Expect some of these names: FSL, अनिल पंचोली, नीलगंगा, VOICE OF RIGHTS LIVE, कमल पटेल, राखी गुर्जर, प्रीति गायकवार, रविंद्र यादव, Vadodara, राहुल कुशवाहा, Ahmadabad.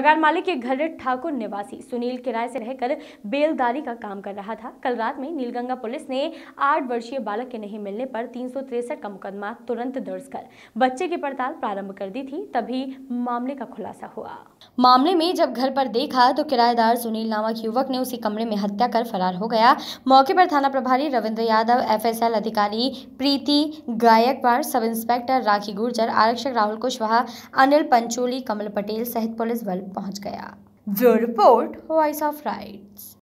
मकान मालिक के घर ठाकुर निवासी सुनील किराए से रहकर बेलदारी का काम कर रहा था। कल रात में नीलगंगा पुलिस ने 8 वर्षीय बालक के नहीं मिलने पर 363 का मुकदमा तुरंत दर्ज कर बच्चे की पड़ताल प्रारंभ कर दी थी, तभी मामले का खुलासा हुआ। मामले में जब घर पर देखा तो किराएदार सुनील नामक युवक ने उसी कमरे में हत्या कर फरार हो गया। मौके पर थाना प्रभारी रविंद्र यादव, FSL अधिकारी प्रीति गायकवार, सब इंस्पेक्टर राखी गुर्जर, आरक्षक राहुल कुशवाहा, अनिल पंचोली, कमल पटेल सहित पुलिस बल पहुंच गया। जो रिपोर्ट वॉइस ऑफ राइट्स।